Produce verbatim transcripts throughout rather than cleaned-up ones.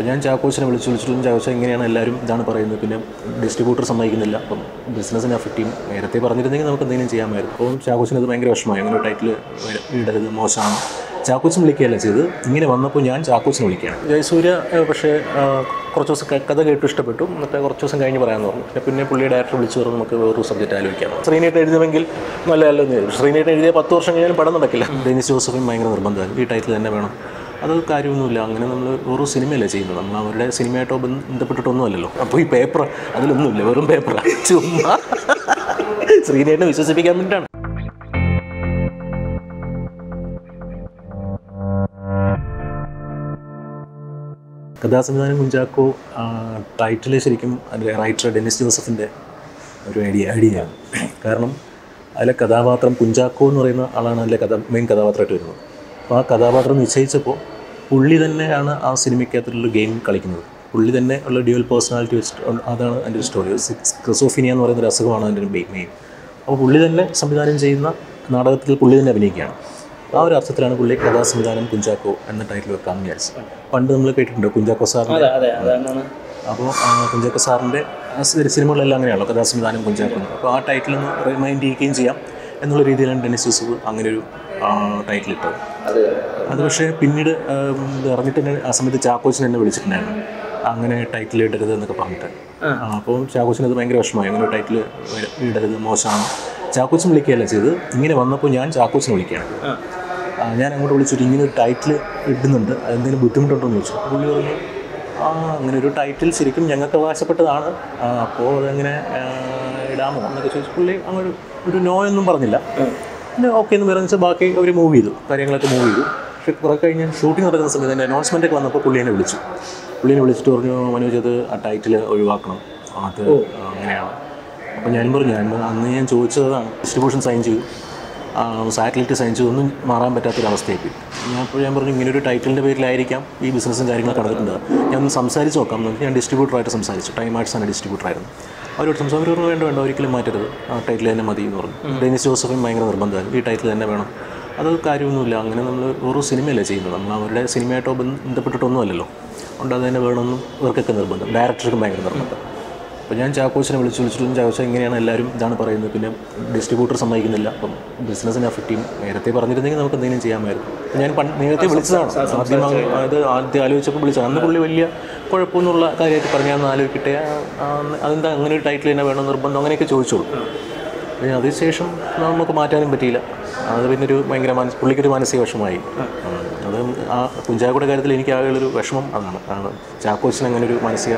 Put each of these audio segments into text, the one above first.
അപ്പോൾ ഞാൻ ചാക്കോച്ചിനെ വിളിച്ചു വിളിച്ചിട്ടും ചാക്കോച്ചൻ ഇങ്ങനെയാണ് എല്ലാവരും ഇതാണ് പറയുന്നത്, പിന്നെ ഡിസ്ട്രിബ്യൂട്ടർ സമ്മതിക്കുന്നില്ല, അപ്പം ബിസിനസ്സിനെ എഫക്ട് ചെയ്യും. നേരത്തെ പറഞ്ഞിരുന്നെങ്കിൽ നമുക്ക് എന്തെങ്കിലും ചെയ്യാമായിരുന്നു. അപ്പം ചാക്കോച്ചിന് അത് ഭയങ്കര വിഷമമായി, അങ്ങനെ ടൈറ്റിൽ ഇടരുത്, മോശമാണ്. ചാക്കോച്ചൻ വിളിക്കുകയല്ല ചെയ്ത്, ഇങ്ങനെ വന്നപ്പോൾ ഞാൻ ചാക്കോച്ചിനെ വിളിക്കുകയാണ്. ജയസൂര്യ പക്ഷേ കുറച്ച് ദിവസം കഥ കേട്ടു ഇഷ്ടപ്പെട്ടു, എന്നിട്ട് കുറച്ച് ദിവസം കഴിഞ്ഞ് പറയാമെന്ന് പറഞ്ഞു. പിന്നെ പിന്നെ പുള്ളി ഡയറക്ടർ വിളിച്ചു പറഞ്ഞു നമുക്ക് വേറൊരു സബ്ജക്റ്റ് ആലോചിക്കാം. ശ്രീനിയായിട്ട് എഴുതുമെങ്കിൽ നല്ല നല്ലതെന്ന് ശ്രീനിയായിട്ട് എഴുതിയ പത്ത് വർഷം കഴിഞ്ഞാലും പടം നടക്കില്ല. ഡെനിസ് ജോസഫിന് ഭയങ്കര നിർബന്ധമായി ഈ ടൈറ്റിൽ തന്നെ വേണം. അത് കാര്യമൊന്നുമില്ല, അങ്ങനെ നമ്മൾ വെറും സിനിമയല്ലേ ചെയ്യുന്നത്, നമ്മൾ അവരുടെ സിനിമയായിട്ടോ ബന്ധപ്പെട്ടിട്ടൊന്നും അല്ലല്ലോ. അപ്പോൾ ഈ പേപ്പർ അതിലൊന്നുമില്ല, വെറും പേപ്പറാണ്, ചുമ്മാ ശ്രീനിയായിട്ട് വിശ്വസിപ്പിക്കാൻ വേണ്ടിയിട്ടാണ്. കഥാസംവിധാനം കുഞ്ചാക്കോ, ടൈറ്റിൽ ശരിക്കും അതിലെ റൈറ്റർ ഡെന്നിസ് ജോസഫിൻ്റെ ഒരു ഐഡിയ ഐഡിയയാണ്. കാരണം അതിലെ കഥാപാത്രം കുഞ്ചാക്കോ എന്ന് പറയുന്ന ആളാണ് അതിലെ കഥ മെയിൻ കഥാപാത്രമായിട്ട് വരുന്നത്. അപ്പോൾ ആ കഥാപാത്രം നിശ്ചയിച്ചപ്പോൾ പുള്ളി തന്നെയാണ് ആ സിനിമയ്ക്കകത്തുള്ളൊരു ഗെയിം കളിക്കുന്നത്. പുള്ളി തന്നെ ഉള്ള ഡ്യുവൽ പേഴ്സണാലിറ്റി വെച്ചിട്ട് അതാണ് അതിൻ്റെ ഒരു സ്റ്റോറി. സ്ക്രിസോഫീനിയ എന്ന് പറയുന്നൊരു അസുഖമാണ് അതിൻ്റെ ഒരു മെയിൻ. അപ്പോൾ പുള്ളി തന്നെ സംവിധാനം ചെയ്യുന്ന നാടകത്തിൽ പുള്ളി തന്നെ അഭിനയിക്കുകയാണ്. ആ ഒരു അർത്ഥത്തിലാണ് പുള്ളി കഥാസംവിധാനം കുഞ്ചാക്കോ എന്ന ടൈറ്റിൽ വെക്കാമെന്ന് വിചാരിച്ചത്. പണ്ട് നമ്മൾ കേട്ടിട്ടുണ്ട് കുഞ്ചാക്കോ സാറിൻ്റെ. അപ്പോൾ കുഞ്ചാക്കോ സാറിൻ്റെ സിനിമകളെല്ലാം അങ്ങനെയാണല്ലോ കഥാസംവിധാനം കുഞ്ചാക്കോ. അപ്പോൾ ആ ടൈറ്റിൽ ഒന്ന് റിമൈൻഡ് ചെയ്യുകയും ചെയ്യാം എന്നുള്ള രീതിയിലാണ് ഡെന്നിസ് ജോസഫ് അങ്ങനെ ഒരു ടൈറ്റിൽ ഇട്ടത്. അത് പക്ഷേ പിന്നീട് അറിഞ്ഞിട്ട് തന്നെ ആ സമയത്ത് ചാക്കോച്ചിനെ എന്നെ വിളിച്ചിട്ടുണ്ടായിരുന്നു, അങ്ങനെ ടൈറ്റിൽ ഇടരുത് എന്നൊക്കെ പറഞ്ഞിട്ട്. അപ്പോൾ ചാക്കോച്ചിന് അത് ഭയങ്കര വിഷമമായി, അങ്ങനെ ടൈറ്റിൽ ഇടരുത്, മോശമാണ്. ചാക്കോച്ചൻ വിളിക്കുകയല്ല ചെയ്ത്, ഇങ്ങനെ വന്നപ്പോൾ ഞാൻ ചാക്കോച്ചിനെ വിളിക്കുകയാണ്. ഞാൻ അങ്ങോട്ട് വിളിച്ചിട്ട് ഇങ്ങനെ ഒരു ടൈറ്റിൽ ഇടുന്നുണ്ട്, എന്തെങ്കിലും ബുദ്ധിമുട്ടുണ്ടോ എന്ന് ചോദിച്ചു. പുള്ളി പറഞ്ഞു ആ അങ്ങനെ ഒരു ടൈറ്റിൽ ശരിക്കും ഞങ്ങൾക്ക് അവകാശപ്പെട്ടതാണ്, അപ്പോൾ അതങ്ങനെ ഇടാമോ എന്നൊക്കെ ചോദിച്ചു. പുള്ളി അങ്ങോട്ട് ഒരു നോ ഒന്നും പറഞ്ഞില്ല, പിന്നെ ഓക്കെ എന്ന് പറയുന്ന വെച്ചാൽ ബാക്കി അവർ മൂവ് ചെയ്തു, കാര്യങ്ങളൊക്കെ മൂവ് ചെയ്തു. പക്ഷേ കുറെ കഴിഞ്ഞ് ഷൂട്ടിംഗ് നടക്കുന്ന സമയത്ത് എൻ്റെ അനൗൺസ്മെൻറ്റൊക്കെ വന്നപ്പോൾ പുള്ളി എന്നെ വിളിച്ചു. പുള്ളിനെ വിളിച്ചിട്ട് പറഞ്ഞു മനോജ് അത് ആ ടൈറ്റിൽ ഒഴിവാക്കണം, അത് അങ്ങനെയാണ്. അപ്പോൾ ഞാനും പറഞ്ഞു, ഞാൻ അന്ന് ഞാൻ ചോദിച്ചതാണ്, ഡിസ്ട്രിബ്യൂഷൻ സൈൻ ചെയ്തു, സാറ്റലൈറ്റ് സൈൻ ചെയ്തു, ഒന്നും മാറാൻ പറ്റാത്തൊരവസ്ഥയായി. ഞാൻ അപ്പോൾ ഞാൻ പറഞ്ഞു ഇങ്ങനൊരു ടൈറ്റിലിൻ്റെ പേരിലായിരിക്കാം ഈ ബിസിനസ്സും കാര്യങ്ങളൊക്കെ നടന്നിട്ടുണ്ട്, ഞാൻ സംസാരിച്ച് നോക്കാം. ഞാൻ ഡിസ്ട്രിബ്യൂട്ടറായിട്ട് സംസാരിച്ചു, ടൈം ആർട്സാണ് ഡിസ്ട്രിബ്യൂട്ടറായിരുന്നു. അവരോട് സംസാരിച്ചു, വേണ്ട വേണ്ട ഒരിക്കലും മാറ്റരുത്, ആ ടൈറ്റിൽ തന്നെ മതി എന്ന് പറഞ്ഞു. ഡെന്നിസ് ജോസഫിന് ഭയങ്കര നിർബന്ധമായി ഈ ടൈറ്റിൽ തന്നെ വേണം. അത് കാര്യമൊന്നുമില്ല, അങ്ങനെ നമ്മൾ വെറും സിനിമയല്ലേ ചെയ്യുന്നത്, നമ്മൾ അവരുടെ സിനിമയായിട്ടോ ബന്ധപ്പെട്ടിട്ടൊന്നും അല്ലല്ലോ, അതുകൊണ്ട് അത് തന്നെ വേണമെന്നും ഇവർക്കൊക്കെ നിർബന്ധം, ഡയറക്ടർക്കും ഭയങ്കര നിർബന്ധം. അപ്പോൾ ഞാൻ ചാക്കോച്ചിനെ വിളിച്ചു വിളിച്ചിട്ടും ചാക്കോച്ചൻ ഇങ്ങനെയാണ് എല്ലാവരും ഇതാണ് പറയുന്നത്, പിന്നെ ഡിസ്ട്രിബ്യൂട്ടർ സമ്മതിക്കുന്നില്ല, അപ്പം ബിസിനസ്സിനെ എഫക്ട് ചെയ്യും. നേരത്തെ പറഞ്ഞിരുന്നെങ്കിൽ നമുക്ക് എന്തെങ്കിലും ചെയ്യാമായിരുന്നു. ഞാൻ പണ്ട് നേരത്തെ വിളിച്ചതാണ്, ആദ്യം അത് ആദ്യം ആലോചിച്ചപ്പോൾ വിളിച്ചതാണ്. അന്ന് പുള്ളി വലിയ കുഴപ്പമൊന്നുള്ള കാര്യമായിട്ട് പറഞ്ഞാൽ ആലോചിക്കട്ടെ, അതെന്താ അങ്ങനെ ഒരു ടൈറ്റിൽ തന്നെ വേണം നിർബന്ധം അങ്ങനെയൊക്കെ ചോദിച്ചോളൂ. പിന്നെ അതിനുശേഷം നമുക്ക് മാറ്റാനും പറ്റിയില്ല, അത് പിന്നൊരു ഭയങ്കര മാനസ പുള്ളിക്കൊരു മാനസിക വിഷമമായി. അത് ആ കുഞ്ചാക്കോയുടെ കാര്യത്തിൽ എനിക്ക് ആളുകളൊരു വിഷമം അതാണ്, കാരണം ചാക്കോച്ചിന് അങ്ങനെ ഒരു മാനസിക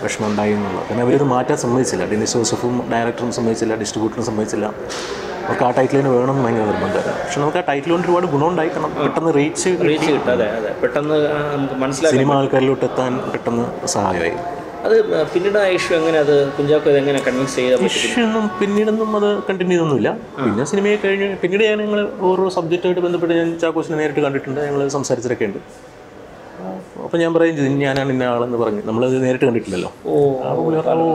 പ്രശ്നം ഉണ്ടായി എന്നുള്ളത്. കാരണം അവരത് മാറ്റാൻ സമ്മതിച്ചില്ല, ഡെന്നിസ് ജോസഫും ഡയറക്ടറും സമ്മതിച്ചില്ല, ഡിസ്ട്രിബ്യൂട്ടറും സമ്മതിച്ചില്ല. അവർക്ക് ആ ടൈറ്റിലിന് വേണമെന്ന് ഭയങ്കര നിർബന്ധമായിരുന്നു. പക്ഷെ നമുക്ക് ആ ടൈറ്റിൽ കൊണ്ട് ഒരുപാട് ഗുണമുണ്ടായി, കാരണം പെട്ടെന്ന് റീച്ച് റീച്ച് പെട്ടെന്ന് മനസ്സിലായി, സിനിമ ആൾക്കാരിലോട്ട് എത്താൻ പെട്ടെന്ന് സഹായമായി. അത് പിന്നീട് ആ ഇഷ്യൂ എങ്ങനെ അത് കുഞ്ചാക്കോ ഇതെങ്ങനെ കൺവിൻസ് ചെയ്ത ഇഷ്യൂന്നും പിന്നീടൊന്നും അത് കണ്ടിന്യൂ ചെയ്തൊന്നുമില്ല. പിന്നെ സിനിമയെ കഴിഞ്ഞ് പിന്നീട് ഞാൻ ഞങ്ങൾ ഓരോ സബ്ജക്റ്റുമായിട്ട് ബന്ധപ്പെട്ട് ഞാൻ ചാക്കോച്ചിനെ നേരിട്ട് കണ്ടിട്ടുണ്ട്, ഞങ്ങൾ സംസാരിച്ചിട്ടൊക്കെ ഉണ്ട്. അപ്പം ഞാൻ പറയും ചെയ്തു ഞാനാണ് ഇന്ന ആളെന്ന് പറഞ്ഞ്, നമ്മളത് നേരിട്ട് കണ്ടിട്ടില്ലല്ലോ. ഓ ഓ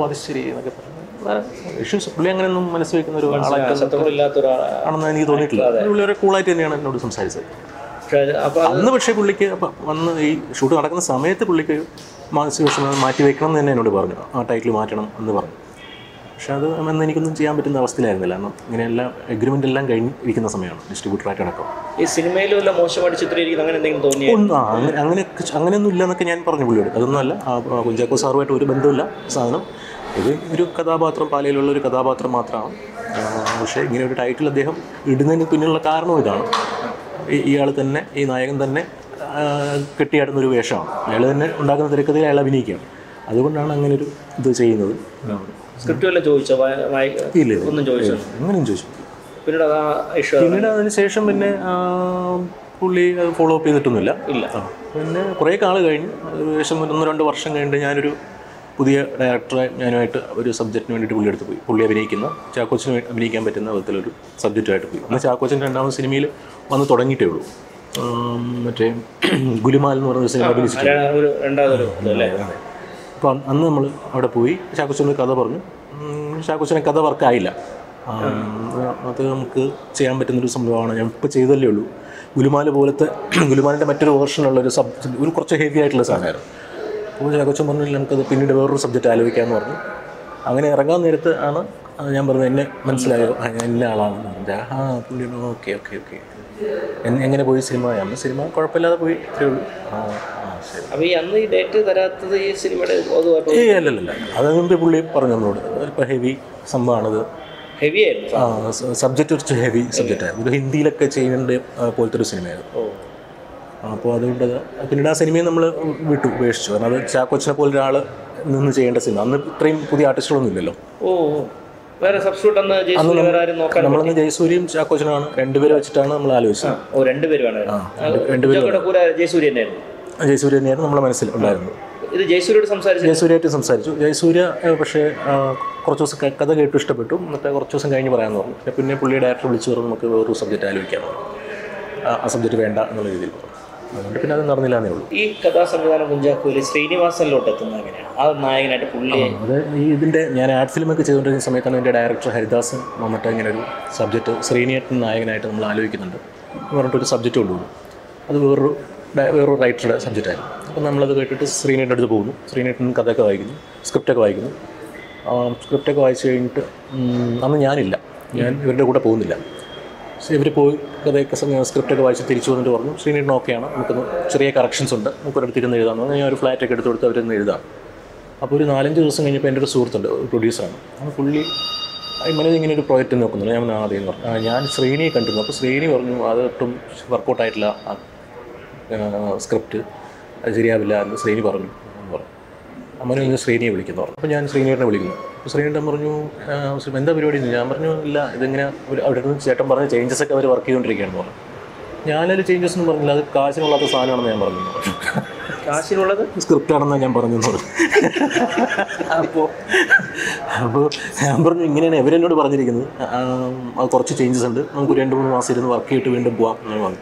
അത് ശരി എന്നൊക്കെ പറഞ്ഞു ഇഷ്യൂസ് പുള്ളി അങ്ങനെയൊന്നും മനസ്സിൽ വയ്ക്കുന്ന ഒരു ആളാണെന്ന് എനിക്ക് തോന്നിയിട്ടില്ല. പുള്ളി ഒരു കൂളായിട്ട് തന്നെയാണ് എന്നോട് സംസാരിച്ചത്. അന്ന് പക്ഷേ പുള്ളിക്ക് വന്ന് ഈ ഷൂട്ട് നടക്കുന്ന സമയത്ത് പുള്ളിക്ക് മാനസിക വിഷമം മാറ്റി വയ്ക്കണം എന്ന് തന്നെ എന്നോട് പറഞ്ഞു, ആ ടൈറ്റിൽ മാറ്റണം എന്ന് പറഞ്ഞു. പക്ഷേ അത് അന്ന് എനിക്കൊന്നും ചെയ്യാൻ പറ്റുന്ന അവസ്ഥയിലായിരുന്നില്ല, കാരണം ഇങ്ങനെയെല്ലാം എഗ്രിമെൻ്റ് എല്ലാം കഴിഞ്ഞിരിക്കുന്ന സമയമാണ് ഡിസ്ട്രിബ്യൂട്ടറായിട്ട് അടക്കം. ഈ സിനിമയിൽ വല്ല മോശമായിട്ട് ചിത്രീകരിക്കുന്നത് അങ്ങനെ എന്തെങ്കിലും തോന്നിയോ? അങ്ങനെ അങ്ങനെ അങ്ങനെയൊന്നും ഇല്ല എന്നൊക്കെ ഞാൻ പറഞ്ഞു പുള്ളിയോട്. അതൊന്നുമല്ല, ആ കുഞ്ചാക്കോ സാറുമായിട്ട് ഒരു ബന്ധമില്ല സാധനം, ഇത് ഒരു കഥാപാത്രം, പാലയിലുള്ള ഒരു കഥാപാത്രം മാത്രമാണ്. പക്ഷേ ഇങ്ങനെ ഒരു ടൈറ്റിൽ അദ്ദേഹം ഇടുന്നതിന് പിന്നിലുള്ള കാരണം ഇതാണ്, ഇയാൾ തന്നെ ഈ നായകൻ തന്നെ കെട്ടിയാടുന്നൊരു വേഷമാണ്, അയാൾ തന്നെ ഉണ്ടാക്കുന്ന തിരക്കഥയിൽ അയാൾ അഭിനയിക്കുകയാണ്, അതുകൊണ്ടാണ് അങ്ങനെ ഒരു ഇത് ചെയ്യുന്നത്. പിന്നീട് അതിനുശേഷം പിന്നെ പുള്ളി അത് ഫോളോ അപ്പ് ചെയ്തിട്ടൊന്നുമില്ല. പിന്നെ കുറേ കാലം കഴിഞ്ഞ് ഏകദേശം ഒന്ന് രണ്ട് വർഷം കഴിഞ്ഞിട്ട് ഞാനൊരു പുതിയ ഡയറക്ടറെ ഞാനുമായിട്ട് ഒരു സബ്ജക്റ്റിന് വേണ്ടിയിട്ട് പുള്ളി എടുത്ത് പോയി. പുള്ളി അഭിനയിക്കുന്ന ചാക്കോച്ചിന് അഭിനയിക്കാൻ പറ്റുന്ന വിധത്തിലൊരു സബ്ജക്റ്റായിട്ട് പോയി. എന്നാൽ ചാക്കോച്ചിൻ്റെ രണ്ടാമത് സിനിമയിൽ വന്ന് തുടങ്ങിയിട്ടേ ഉള്ളൂ, മറ്റേ ഗുലിമാൽ എന്ന് പറയുന്ന സിനിമ അഭിനയിച്ചിട്ടുണ്ട്. അപ്പോൾ അന്ന് നമ്മൾ അവിടെ പോയി ചാക്കോച്ചനോട് കഥ പറഞ്ഞു. ചാക്കോച്ചനെ കഥ വർക്കായില്ല, അത് നമുക്ക് ചെയ്യാൻ പറ്റുന്നൊരു സംഭവമാണ്, ഞാൻ ഇപ്പോൾ ചെയ്തല്ലേ ഉള്ളൂ. ഗുലുമാല പോലത്തെ ഗുലുമാലിൻ്റെ മറ്റൊരു വേർഷനുള്ളൊരു സബ് ഒരു കുറച്ച് ഹെവി ആയിട്ടുള്ള സാധനമായിരുന്നു. അപ്പോൾ ചാക്കോച്ചൻ പറഞ്ഞില്ല, നമുക്കത് പിന്നീട് വേറൊരു സബ്ജക്റ്റ് ആലോചിക്കാമെന്ന് പറഞ്ഞു. അങ്ങനെ ഇറങ്ങാൻ നേരത്ത് ആണ് ഞാൻ പറഞ്ഞത്, എന്നെ മനസ്സിലായോ എന്നെ ആളാണെന്ന് പറഞ്ഞത്. ആ പുള്ളി ഓക്കെ ഓക്കെ ഓക്കെ എങ്ങനെ പോയി സിനിമ? അന്ന് സിനിമ കുഴപ്പമില്ലാതെ പോയി. ഏ അല്ലല്ല, അതുകൊണ്ട് പുള്ളി പറഞ്ഞു നമ്മളോട്, ഇപ്പം ഹെവി സംഭവമാണത്. ഹെവി ആയിരുന്നു സബ്ജക്റ്റ്, കുറച്ച് ഹെവി സബ്ജക്റ്റായിരുന്നു. ഒരു ഹിന്ദിയിലൊക്കെ ചെയ്യേണ്ട പോലത്തെ ഒരു സിനിമയായിരുന്നു. അപ്പോൾ അതുകൊണ്ട് പിന്നീട് ആ സിനിമയെ നമ്മൾ വിട്ടു, ഉപേക്ഷിച്ചു. കാരണം അത് ചാക്കോച്ചിനെ പോലെ ഒരാൾ നിന്ന് ചെയ്യേണ്ട സിനിമ. അന്ന് ഇത്രയും പുതിയ ആർട്ടിസ്റ്റുകളൊന്നും ഇല്ലല്ലോ. ഓ വേറെ സബ്സ്റ്റിറ്റ്യൂട്ട് അന്ന് നമ്മളന്ന് ജയസൂര്യയും ചാക്കോച്ചനാണ് രണ്ടുപേരും വെച്ചിട്ടാണ് നമ്മൾ ആലോചിച്ചത്. ജയസൂര്യ തന്നെയായിരുന്നു നമ്മുടെ മനസ്സിൽ ഉണ്ടായിരുന്നു. ജയസൂര്യയായിട്ട് സംസാരിച്ചു. ജയസൂര്യ പക്ഷേ കുറച്ച് ദിവസം കഥ കേട്ടു ഇഷ്ടപ്പെട്ടു. എന്നിട്ട് കുറച്ച് ദിവസം കഴിഞ്ഞ് പറയാൻ പറഞ്ഞു. പിന്നെ പുള്ളി ഡയറക്ടർ വിളിച്ചു പറഞ്ഞു നമുക്ക് വേറൊരു സബ്ജക്റ്റ് ആലോചിക്കാൻ, ആ സബ്ജക്റ്റ് വേണ്ട എന്നുള്ള രീതിയിൽ. അതുകൊണ്ട് പിന്നെ അത് നടന്നില്ലാന്നേ ഉള്ളൂ. ഈ കഥാസംവിധാനം കുഞ്ചാക്കോയിലെ ശ്രീനിവാസനിലോട്ട് എത്തുന്നത് എങ്ങനെയാണ്? ആ നായകനായിട്ട് പുള്ളി അത് ഈ ഇതിൻ്റെ ഞാൻ ആഡ് ഫിലിമൊക്കെ ചെയ്തുകൊണ്ടിരിക്കുന്ന സമയത്താണ് എൻ്റെ ഡയറക്ടർ ഹരിദാസൻ വന്നിട്ട് ഇങ്ങനെ ഒരു സബ്ജക്റ്റ് ശ്രീനിയേട്ടൻ നായകനായിട്ട് നമ്മൾ ആലോചിക്കുന്നുണ്ട് എന്ന് പറഞ്ഞിട്ടൊരു സബ്ജക്റ്റ് കൊണ്ടുപോകും. അത് വേറൊരു വേറൊരു റൈറ്ററുടെ സബ്ജക്റ്റായിരുന്നു. അപ്പോൾ നമ്മളത് കേട്ടിട്ട് ശ്രീനിയേട്ടൻ്റെ അടുത്ത് പോകുന്നു. ശ്രീനിയേട്ടൻ കഥയൊക്കെ വായിക്കുന്നു, സ്ക്രിപ്റ്റൊക്കെ വായിക്കുന്നു. സ്ക്രിപ്റ്റൊക്കെ വായിച്ചു കഴിഞ്ഞിട്ട് അന്ന് ഞാനില്ല, ഞാൻ ഇവരുടെ കൂടെ പോകുന്നില്ല. ഇവർ പോയി കഥയൊക്കെ സ്ക്രിപ്റ്റൊക്കെ വായിച്ച് തിരിച്ചു വന്നിട്ട് പറഞ്ഞു ശ്രീനിയേട്ടൻ ഓക്കെയാണ്, നമുക്കൊന്ന് ചെറിയ കറക്ഷൻസ് ഉണ്ട്, നമുക്ക് ഒരിടത്തിരുന്ന് എഴുതാമെന്ന് പറഞ്ഞാൽ ഞാൻ ഒരു ഫ്ലാറ്റൊക്കെ എടുത്ത് കൊടുത്ത് അവരൊന്ന് എഴുതാം. അപ്പോൾ ഒരു നാലഞ്ച് ദിവസം കഴിഞ്ഞപ്പോൾ എൻ്റെ ഒരു സുഹൃത്തുണ്ട്, പ്രൊഡ്യൂസറാണ്. അപ്പോൾ പുള്ളി ഇങ്ങനെ ഇങ്ങനെ ഒരു പ്രോജക്റ്റ് നോക്കുന്നുണ്ട്. ഞാൻ ആദ്യം പറഞ്ഞു ഞാൻ ശ്രീനിയെ കണ്ടിരുന്നു. അപ്പോൾ ശ്രീനി പറഞ്ഞു അത് ഒട്ടും വർക്കൗട്ടായിട്ടില്ല, സ്ക്രിപ്റ്റ് അത് ശരിയാവില്ല എന്ന് ശ്രീനി പറഞ്ഞു എന്ന് പറഞ്ഞു. അമ്മനെ ഇന്ന് ശ്രീനിയെ വിളിക്കുന്നു പറഞ്ഞു. അപ്പോൾ ഞാൻ ശ്രീനിയേട്ടനെ വിളിക്കുന്നു. അപ്പോൾ ശ്രീനിയേട്ടൻ പറഞ്ഞു എന്താ പരിപാടി? ഞാൻ പറഞ്ഞു ഇല്ല, ഇതിങ്ങനെ ഒരു അവിടെ നിന്ന് ചേട്ടൻ പറഞ്ഞ ചേഞ്ചസ് ഒക്കെ അവർ വർക്ക് ചെയ്തുകൊണ്ടിരിക്കുകയാണെന്ന് പറഞ്ഞു. ഞാനൊരു ചേഞ്ചസ് ഒന്നും പറഞ്ഞില്ല, അത് കാശിനുള്ളാത്ത സാധനമാണെന്ന് ഞാൻ പറഞ്ഞു. കാശിനുള്ളത് സ്ക്രിപ്റ്റാണെന്നാണ് ഞാൻ പറഞ്ഞു. അപ്പോൾ അപ്പോൾ ഞാൻ പറഞ്ഞു ഇങ്ങനെയാണ് ഇവരെന്നോട് പറഞ്ഞിരിക്കുന്നത്, അത് കുറച്ച് ചേഞ്ചസ് ഉണ്ട്, നമുക്ക് രണ്ട് മൂന്ന് മാസം ഇരുന്ന് വർക്ക് ചെയ്തിട്ട് വീണ്ടും പോകാം എന്ന് പറഞ്ഞു.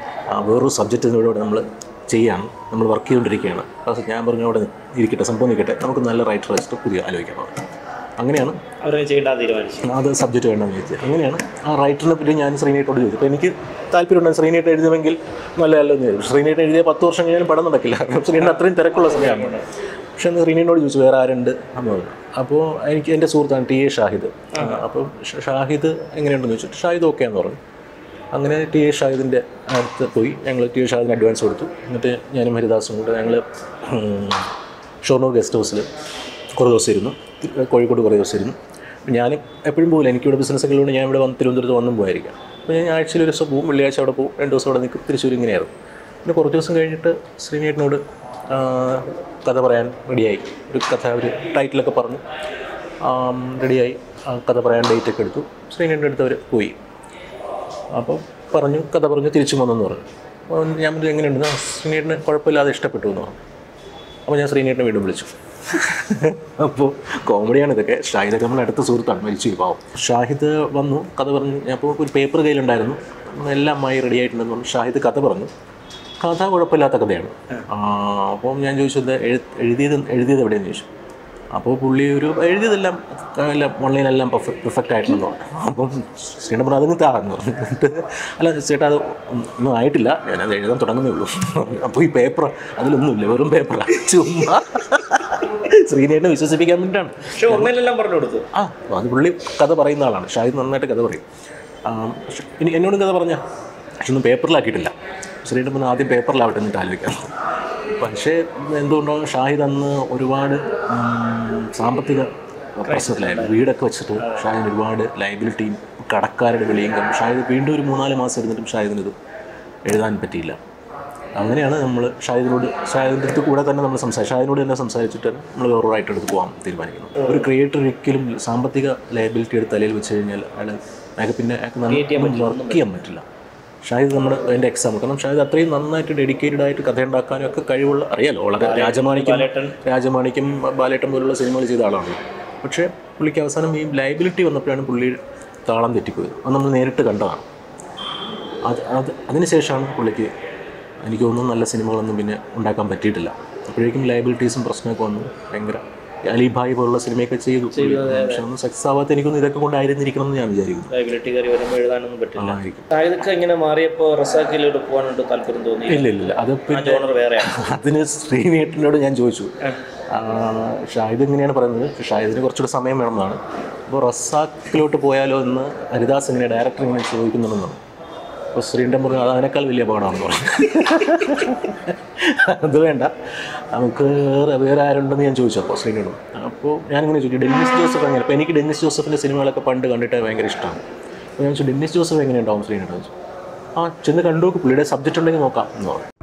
വേറൊരു സബ്ജക്റ്റിനോട് നമ്മൾ ചെയ്യാണ്, നമ്മൾ വർക്ക് ചെയ്തുകൊണ്ടിരിക്കുകയാണ്. പക്ഷേ ഞാൻ പറഞ്ഞു അവിടെ ഇരിക്കട്ടെ, സംഭവം നിൽക്കട്ടെ, നമുക്ക് നല്ല റൈറ്റർ വെച്ചിട്ട് പുതിയ ആലോചിക്കാൻ പറഞ്ഞു. അങ്ങനെയാണ് അത് സബ്ജക്റ്റ് വേണമെന്ന് ചോദിച്ചത്. അങ്ങനെയാണ് ആ റൈറ്ററിനെ പറ്റി ഞാൻ ശ്രീനേട്ടോട് ചോദിച്ചത്. അപ്പോൾ എനിക്ക് താല്പര്യമുണ്ടായിരുന്നു ശ്രീനേട്ട് എഴുതുമെങ്കിൽ നല്ല നല്ലതെന്ന് ചോദിച്ചു. ശ്രീനേട്ട് എഴുതിയ പത്ത് വർഷം കഴിഞ്ഞാലും പടം നടക്കില്ല, ശ്രീനേട്ട് അത്രയും തിരക്കുള്ള സമയമാണ്. പക്ഷേ അന്ന് ശ്രീനേട്ടോട് ചോദിച്ചു വേറെ ആരുണ്ട് എന്ന് പറഞ്ഞു. അപ്പോൾ എനിക്ക് എൻ്റെ സുഹൃത്താണ് ടി എ ഷാഹിദ്. അപ്പോൾ ഷാഹിദ് എങ്ങനെയുണ്ടെന്ന് ചോദിച്ചിട്ട് ഷാഹിദ് ഓക്കെ എന്ന് പറഞ്ഞു. അങ്ങനെ ടി എ ഷാഹിദിൻ്റെ അടുത്ത് പോയി ഞങ്ങൾ ടി എ ഷാഹിദിന് അഡ്വാൻസ് കൊടുത്തു. എന്നിട്ട് ഞാനും ഹരിദാസും കൂടെ ഞങ്ങൾ ഷൊർണൂർ ഗസ്റ്റ് ഹൗസിൽ കുറേ ദിവസം ഇരുന്നു, കോഴിക്കോട് കുറേ ദിവസം ഇരുന്നു. ഞാൻ എപ്പോഴും പോകില്ല, എനിക്കിവിടെ ബിസിനസ്സൊക്കെ ഉള്ളതുകൊണ്ട് ഞാൻ ഇവിടെ വന്ന് തിരുവനന്തപുരത്ത് വന്നും പോയിരിക്കാം. അപ്പോൾ ഞാൻ ആഴ്ചയിൽ ഒരു ദിവസം പോവും, വെള്ളിയാഴ്ച അവിടെ പോകും, രണ്ട് ദിവസം അവിടെ നിൽക്കും, തിരിച്ചൂർ ഇങ്ങനെയായിരുന്നു. പിന്നെ കുറച്ച് ദിവസം കഴിഞ്ഞിട്ട് ശ്രീനേട്ടനോട് കഥ പറയാൻ റെഡിയായി, ഒരു കഥ ഒരു ടൈറ്റിലൊക്കെ പറഞ്ഞു റെഡിയായി, കഥ പറയാൻ ഡേറ്റൊക്കെ എടുത്തു. ശ്രീനേട്ടൻ്റെ അടുത്ത് അവർ പോയി, അപ്പോൾ പറഞ്ഞു കഥ പറഞ്ഞു തിരിച്ചു വന്നെന്ന് പറഞ്ഞു. അപ്പോൾ ഞാൻ എങ്ങനെയുണ്ട് ശ്രീനേട്ടന് കുഴപ്പമില്ലാതെ ഇഷ്ടപ്പെട്ടു എന്ന് പറഞ്ഞു. അപ്പോൾ ഞാൻ ശ്രീനേട്ടനെ വീണ്ടും വിളിച്ചു. അപ്പോൾ കോമഡിയാണ് ഇതൊക്കെ. ഷാഹിദൊക്കെ നമ്മുടെ അടുത്ത സുഹൃത്താണ്, മരിച്ചു പാവം. ഷാഹിദ് വന്നു കഥ പറഞ്ഞു. അപ്പോൾ ഒരു പേപ്പർ കയ്യിലുണ്ടായിരുന്നു, എല്ലാം മായി റെഡി ആയിട്ടുണ്ടെന്ന് പറഞ്ഞു. ഷാഹിദ് കഥ പറഞ്ഞു, കഥ കുഴപ്പമില്ലാത്ത കഥയാണ്. അപ്പം ഞാൻ ചോദിച്ചത് എഴുതിയത് എഴുതിയത് എവിടെയെന്ന് ചോദിച്ചു. അപ്പോൾ പുള്ളി ഒരു എഴുതിയതെല്ലാം എല്ലാം ഓൺലൈനെല്ലാം പെർഫെക്റ്റ് പെർഫെക്റ്റ് ആയിട്ടുണ്ടെന്ന് പറഞ്ഞു. അപ്പം ശ്രീനേട്ടൻ പറഞ്ഞു അതിന് താഴ്ന്നു പറഞ്ഞിട്ട് അല്ല ചേട്ടാ അത് ഒന്നും ആയിട്ടില്ല, ഞാനത് എഴുതാൻ തുടങ്ങുന്നേ ഉള്ളൂ. അപ്പോൾ ഈ പേപ്പർ അതിലൊന്നുമില്ല, വെറും പേപ്പറാണ്, ചുമ്മാ ശ്രീനേട്ടനെ വിശ്വസിപ്പിക്കാൻ വേണ്ടിയിട്ടാണ്. പക്ഷേ ഓൺലൈനെല്ലാം പറഞ്ഞു കൊടുത്തു. ആ അത് പുള്ളി കഥ പറയുന്ന ആളാണ്, ഷാഹിദ് നന്നായിട്ട് കഥ പറയും. ഇനി എന്നോടും കഥ പറഞ്ഞ പക്ഷെ ഒന്നും പേപ്പറിലാക്കിയിട്ടില്ല. ശ്രീനേട്ടൻ പറഞ്ഞു ആദ്യം പേപ്പറിലാവട്ടെ എന്നിട്ട് ആലോചിക്കാം. പക്ഷേ എന്തുകൊണ്ടാണ് ഷാഹിദ് അന്ന് ഒരുപാട് സാമ്പത്തിക പ്രശ്നത്തിലായിരുന്നു, വീടൊക്കെ വെച്ചിട്ട് ഷാഹിദ് ഒരുപാട് ലൈബിലിറ്റിയും കടക്കാരുടെ വിളിയും. ഷാഹിദ് വീണ്ടും ഒരു മൂന്നാല് മാസം ഇരുന്നിട്ടും ഷാഹിദിനിത് എഴുതാൻ പറ്റിയില്ല. അങ്ങനെയാണ് നമ്മൾ ഷാഹിദിനോട് ഷാഹിദിൻ്റെ അടുത്ത് കൂടെ തന്നെ നമ്മൾ സംസാരിച്ചു, ഷാഹിദിനോട് തന്നെ സംസാരിച്ചിട്ട് നമ്മൾ വേറൊരായിട്ട് എടുത്ത് പോകാൻ തീരുമാനിക്കുന്നത്. ഒരു ക്രിയേറ്റർ ഒരിക്കലും സാമ്പത്തിക ലയബിലിറ്റി എടുത്ത് തലയിൽ വെച്ച് കഴിഞ്ഞാൽ അയാൾ അയാൾക്ക് പിന്നെ അയാൾക്ക് വർക്ക് ചെയ്യാൻ പറ്റില്ല. ഷാഹിദ് നമ്മുടെ എൻ്റെ എക്സാമ്പിൾ. കാരണം ഷാഹിദ് അത്രയും നന്നായിട്ട് ഡെഡിക്കേറ്റഡ് ആയിട്ട് കഥ ഉണ്ടാക്കാനും ഒക്കെ കഴിവുള്ള, അറിയാലോ, വളരെ രാജമാണിക്കും രാജമാണിക്കും ബാലേട്ടൻ പോലുള്ള സിനിമകൾ ചെയ്ത ആളാണ്. പക്ഷേ പുള്ളിക്ക് അവസാനം ഈ ലയബിലിറ്റി വന്നപ്പോഴാണ് പുള്ളി താളം തെറ്റിപ്പോയത്. അത് നമ്മൾ നേരിട്ട് കണ്ടതാണ്. അത് അത് അതിനുശേഷമാണ് പുള്ളിക്ക് എനിക്ക് തോന്നുന്നു നല്ല സിനിമകളൊന്നും പിന്നെ ഉണ്ടാക്കാൻ പറ്റിയിട്ടില്ല. അപ്പോഴേക്കും ലയബിലിറ്റീസും പ്രശ്നമൊക്കെ വന്നു. ഭയങ്കര അലിഭായ് പോലുള്ള സിനിമയൊക്കെ ചെയ്തു, പക്ഷെ ഒന്നും സക്സസ് ആവാത്ത എനിക്കൊന്നും ഇതൊക്കെ കൊണ്ടായിരുന്നിരിക്കണം എന്ന് ഞാൻ വിചാരിക്കുന്നു. ഇല്ല ഇല്ല അത് അതിന് ശ്രീനേട്ടനോട് ഞാൻ ചോദിച്ചു. ഷാഹിദ് ഇങ്ങനെയാണ് പറയുന്നത്, ഷാഹിദിന് കുറച്ചുകൂടെ സമയം വേണമെന്നാണ്. അപ്പോൾ റസാക്കിലോട്ട് പോയാലോ എന്ന് ഹരിദാസ് ഇങ്ങനെ ഡയറക്ടർ ഇങ്ങനെ ചോദിക്കുന്നുണ്ടെന്നാണ്. അപ്പോൾ ശ്രീൻ്റെ മുറിൽ അത് അതിനേക്കാൾ വലിയ അപകടമാണെന്ന് പറഞ്ഞു, അത് വേണ്ട നമുക്ക് വേറെ വേറെ ആരുണ്ടെന്ന് ഞാൻ ചോദിച്ചു. അപ്പോൾ ശ്രീനോടും അപ്പോൾ ഞാനിങ്ങനെ ചോദിച്ചു ഡെന്നിസ് ജോസഫ് എങ്ങനെ, അപ്പോൾ എനിക്ക് ഡെന്നിസ് ജോസഫിൻ്റെ സിനിമകളൊക്കെ പണ്ട് കണ്ടിട്ട് ഭയങ്കര ഇഷ്ടമാണ്. അപ്പോൾ ഞാൻ ചോദിച്ചു ഡെന്നിസ് ജോസഫ് എങ്ങനെയുണ്ടാവും ശ്രീനോട് ചോദിച്ചു. ആ ചെന്ന് കണ്ടു, പുള്ളിയുടെ സബ്ജക്റ്റ് ഉണ്ടെങ്കിൽ നോക്കാം എന്ന് പറഞ്ഞു.